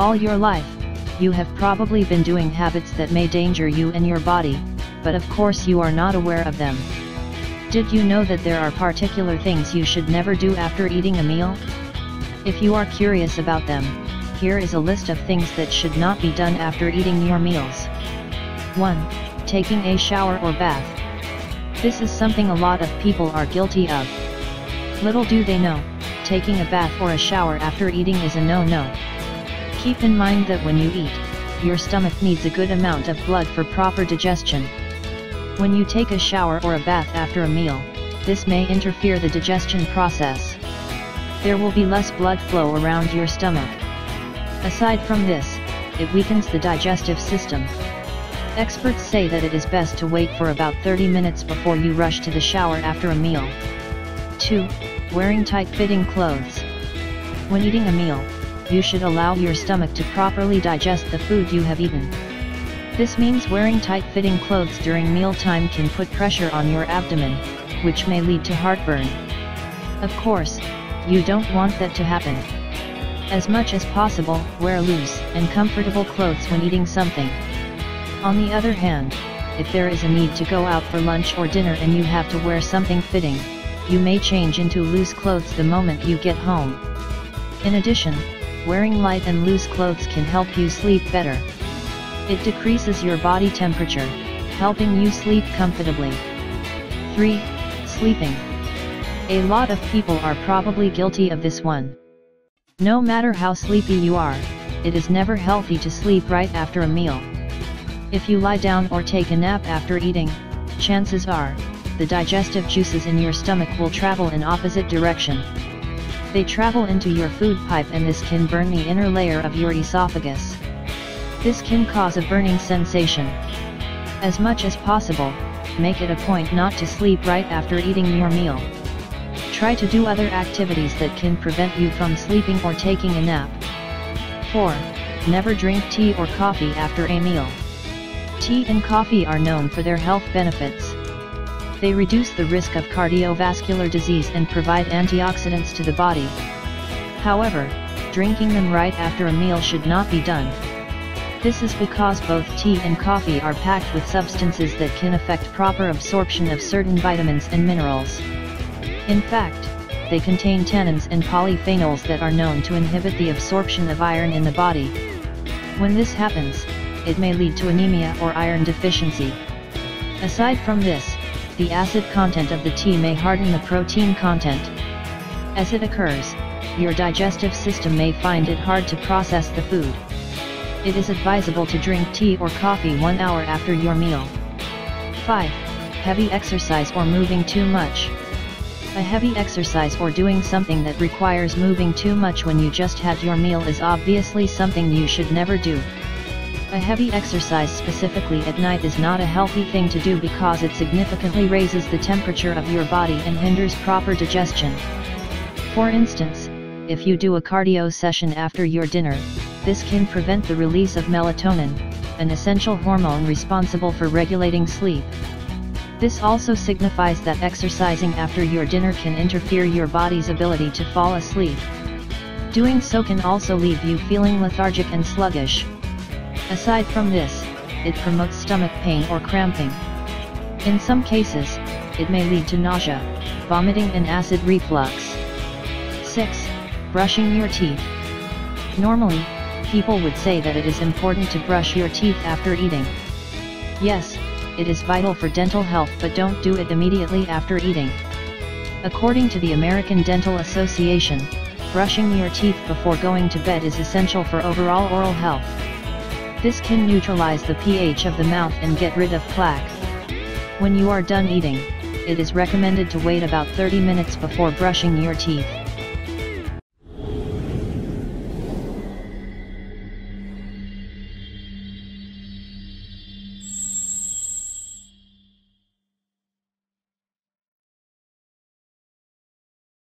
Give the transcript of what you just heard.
All your life, you have probably been doing habits that may danger you and your body, but of course you are not aware of them. Did you know that there are particular things you should never do after eating a meal? If you are curious about them, here is a list of things that should not be done after eating your meals. 1. Taking a shower or bath. This is something a lot of people are guilty of. Little do they know, taking a bath or a shower after eating is a no-no. Keep in mind that when you eat, your stomach needs a good amount of blood for proper digestion. When you take a shower or a bath after a meal, this may interfere the digestion process. There will be less blood flow around your stomach. Aside from this, it weakens the digestive system. Experts say that it is best to wait for about 30 minutes before you rush to the shower after a meal. 2. Wearing tight-fitting clothes. When eating a meal, you should allow your stomach to properly digest the food you have eaten. This means wearing tight-fitting clothes during mealtime can put pressure on your abdomen, which may lead to heartburn. Of course, you don't want that to happen. As much as possible, wear loose and comfortable clothes when eating something. On the other hand, if there is a need to go out for lunch or dinner and you have to wear something fitting, you may change into loose clothes the moment you get home. In addition, wearing light and loose clothes can help you sleep better. It decreases your body temperature, helping you sleep comfortably. 3. Sleeping. A lot of people are probably guilty of this one. No matter how sleepy you are, it is never healthy to sleep right after a meal. If you lie down or take a nap after eating, chances are, the digestive juices in your stomach will travel in opposite direction. They travel into your food pipe, and this can burn the inner layer of your esophagus. This can cause a burning sensation. As much as possible, make it a point not to sleep right after eating your meal. Try to do other activities that can prevent you from sleeping or taking a nap. 4. Never drink tea or coffee after a meal. Tea and coffee are known for their health benefits. They reduce the risk of cardiovascular disease and provide antioxidants to the body. However, drinking them right after a meal should not be done. This is because both tea and coffee are packed with substances that can affect proper absorption of certain vitamins and minerals. In fact, they contain tannins and polyphenols that are known to inhibit the absorption of iron in the body. When this happens, it may lead to anemia or iron deficiency. Aside from this, the acid content of the tea may harden the protein content. As it occurs, your digestive system may find it hard to process the food. It is advisable to drink tea or coffee 1 hour after your meal. 5. Heavy exercise or moving too much. A heavy exercise or doing something that requires moving too much when you just had your meal is obviously something you should never do. A heavy exercise, specifically at night, is not a healthy thing to do because it significantly raises the temperature of your body and hinders proper digestion. For instance, if you do a cardio session after your dinner, this can prevent the release of melatonin, an essential hormone responsible for regulating sleep. This also signifies that exercising after your dinner can interfere your body's ability to fall asleep. Doing so can also leave you feeling lethargic and sluggish. Aside from this, it promotes stomach pain or cramping. In some cases, it may lead to nausea, vomiting and acid reflux. 6. Brushing your teeth. Normally, people would say that it is important to brush your teeth after eating. Yes, it is vital for dental health, but don't do it immediately after eating. According to the American Dental Association, brushing your teeth before going to bed is essential for overall oral health. This can neutralize the pH of the mouth and get rid of plaque. When you are done eating, it is recommended to wait about 30 minutes before brushing your teeth.